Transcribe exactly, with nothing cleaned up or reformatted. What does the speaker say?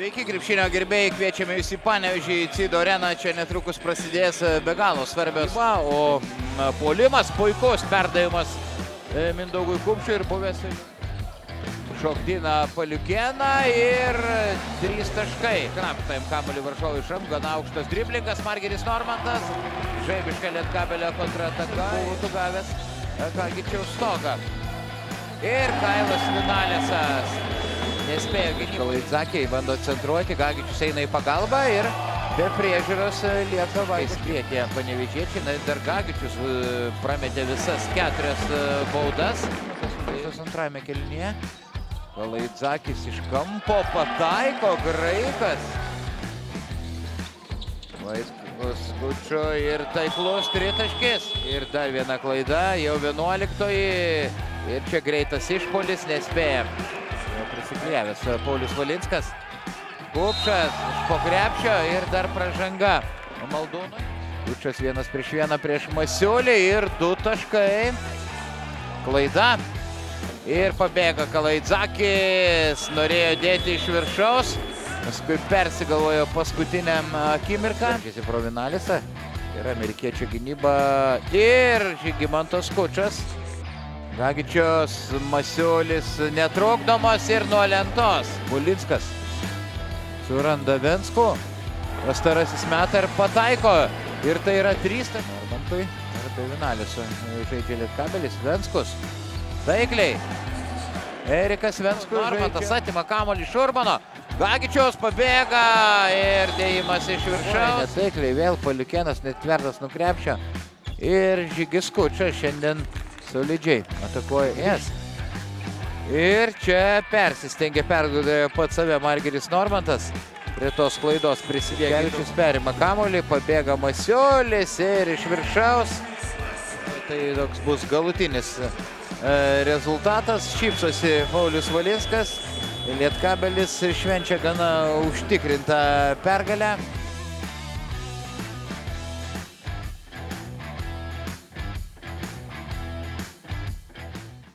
Sveiki, krepšinio gerbėjai, kviečiame jūs į Panevėžį, į Cido Reną, čia netrukus prasidės be galo svarbios. O puolimas, puikus perdavimas Mindaugui Kupščiui ir buvęs šokdina Poliukėną ir trys taškai. Knaptajam kamuoliui varžovui iš rankų, gana aukštas driblingas, Margeris Normantas, žaibiška Lietkabelio kontrataka, būtų gavęs Kakičiaus stogą. Ir Kailas Vinalėsas nespėjo gynybą. Kalaitzakiai bando centruoti, Gagičius eina į pagalbą ir be priežiūros Lietuva įskvietė panevėžiečiai. Dar Gagičius prametė visas keturias baudas. Antrajame kelinyje Kalaitzakis iš kampo pataiko, graikas. Žygis Kučinskas ir taiklus tritaškis. Ir dar viena klaida, jau vienuoliktoji. Ir čia greitas išpuolis, nespėja. Prisiklijavęs Paulius Valinskas. Kupščias po krepšio ir dar pražanga Maldūnui. Kupščias vienas prieš vieną prieš Masiulį ir du taškai. Klaida. Ir pabėga Kalaitzakis. Norėjo dėti iš viršaus. Paskui persigalvojo paskutiniam akimirką. Žiūrėsi pro Vinalėsą. Ir amerikiečio gynyba. Ir Žygimantas Kūčias. Gagičius, Masiulis netrukdomas ir nuo lentos. Bulinskas suranda Venskų. Pastarasis metą ir pataiko. Ir tai yra trys. Normantui ir be Vinalėsų žaidžia Lietkabelis. Venskus. Taikliai. Erikas Venskus žaidžia. Normantas atima kamuolį iš Urbono. Gagičius pabėga ir dėjimas iš viršaus. Taikliai vėl Poliukėnas netvertas nuo krepšio. Ir Žygis Kučinskas šiandien solidžiai atakuoja jas. Ir čia persistengia, perduoda pats save Margeris Normantas. Prie tos klaidos prisidėjo. Gagičius perima kamuolį, pabėga Masiulis ir iš viršaus. Tai toks bus galutinis rezultatas. Šypsosi Paulius Valinskas. Lietkabelis švenčia gana užtikrintą pergalę.